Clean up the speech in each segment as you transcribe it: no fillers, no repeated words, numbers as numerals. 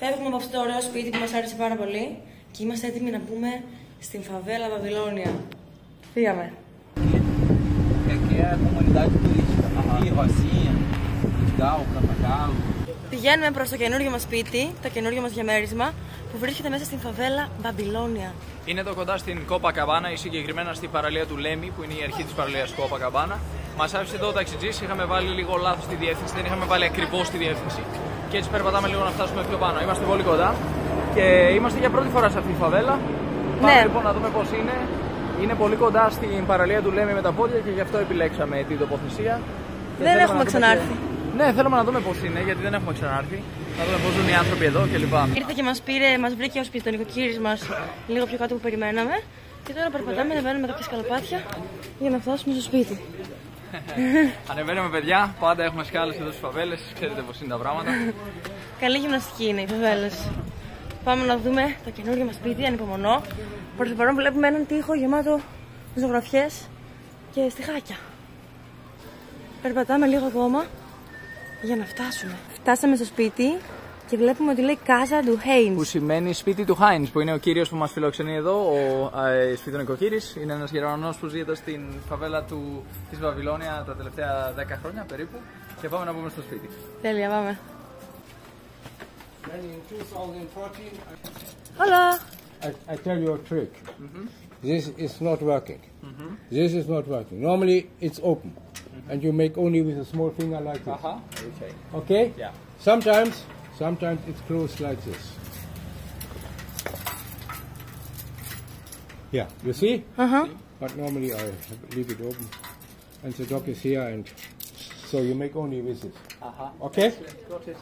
Φεύγουμε από αυτό το ωραίο σπίτι που μας άρεσε πάρα πολύ και είμαστε έτοιμοι να μπούμε στην φαβέλα Βαβυλωνία. Φύγαμε. Πηγαίνουμε προς το καινούριο μας σπίτι, το καινούριο μας διαμέρισμα που βρίσκεται μέσα στην φαβέλα Βαβυλωνία. Είναι εδώ κοντά στην Κόπα Καβάνα ή συγκεκριμένα στην παραλία του Λέμι, που είναι η αρχή της παραλίας Κόπα Καβάνα. Μας άφησε εδώ ο ταξιτζής, είχαμε βάλει λίγο λάθος στη διεύθυνση, δεν είχαμε βάλει ακριβώς τη διεύθυνση. Και έτσι περπατάμε λίγο να φτάσουμε πιο πάνω. Είμαστε πολύ κοντά και είμαστε για πρώτη φορά σε αυτή τη φαβέλα. Ναι. Πάμε λοιπόν να δούμε πώς είναι. Είναι πολύ κοντά στην παραλία του Λέμι με τα πόδια και γι' αυτό επιλέξαμε την τοποθεσία. Δεν έχουμε ξανάρθει. Ναι, θέλουμε να δούμε πώς είναι, γιατί δεν έχουμε ξανάρθει. Να δούμε πώς ζουν οι άνθρωποι εδώ κλπ. Ήρθε και μας βρήκε ως πίσω, ο νοικοκύρης μας λίγο πιο κάτω που περιμέναμε. Και τώρα περπατάμε, ανεβαίνουμε κάποιες καλοπάτια για να φτάσουμε στο σπίτι. Ανεβαίνουμε, παιδιά, πάντα έχουμε σκάλες εδώ στις φαβέλες, ξέρετε πώς είναι τα πράγματα. Καλή γυμναστική είναι οι φαβέλες. Πάμε να δούμε το καινούργιο μας σπίτι, ανυπομονώ. Προς το παρόν βλέπουμε έναν τοίχο γεμάτο ζωγραφιές και στιχάκια. Περπατάμε λίγο ακόμα για να φτάσουμε. Φτάσαμε στο σπίτι και βλέπουμε ότι λέει Casa του Heinz. Που σημαίνει σπίτι του Heinz, που είναι ο κύριος που μας φιλοξενεί εδώ, ο σπιτονοικοκύρης. Είναι ένας Γερμανός που ζει εδώ στην φαβέλα της Βαβυλωνία τα τελευταία 10 χρόνια περίπου. Και πάμε να μπούμε στο σπίτι. Τέλεια, πάμε. Hello. I tell you a trick. This is not working. This is not working. Normally it's open. And you make only with a small finger like this. Okay. Okay? Yeah. Sometimes it's closed like this. Yeah, you see? But normally I leave it open. And the dog is here, and so you make only with it. Okay? Got it.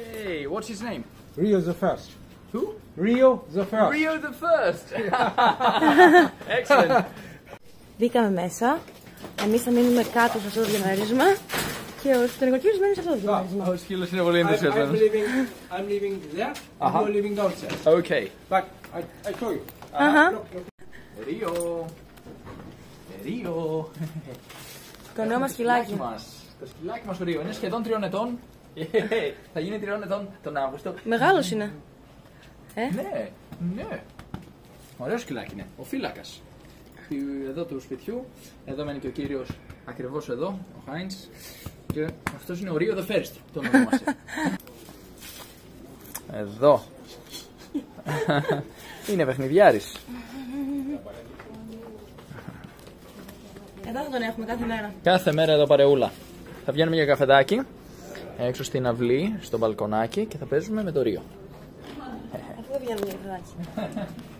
Hey, what's his name? Rio the First. Who? Rio the First. Rio the First. Excellent. Μπήκαμε μέσα. Εμείς θα μείνουμε κάτω σε αυτό το διαμέρισμα και ο σπιτονοικοκύρης μένει σε αυτό το διαμέρισμα. Ο σκύλος είναι πολύ ενθουσιασμένος. I'm living there, I'm living downstairs. Okay. But I show you. Ρίο. Το νέο μας σκυλάκι. Το σκυλάκι μας ο Ρίο. Είναι σχεδόν 3 ετών. Θα γίνει 3 ετών τον Αύγουστο. Μεγάλος είναι. Ναι, ναι. Ωραίο σκυλάκι είναι. Ο φύλακας. Εδώ του σπιτιού, εδώ μένει και ο κύριος ακριβώς εδώ, ο Heinz, και αυτός είναι ο Rio the First, το ονομάζεται. Εδώ είναι παιχνιδιάρης. Εδώ θα τον έχουμε κάθε μέρα. Κάθε μέρα εδώ παρεούλα. Θα βγαίνουμε για καφεδάκι έξω στην αυλή, στο μπαλκονάκι, και θα παίζουμε με το Rio. Αφού δεν βγαίνουμε για καφεδάκι.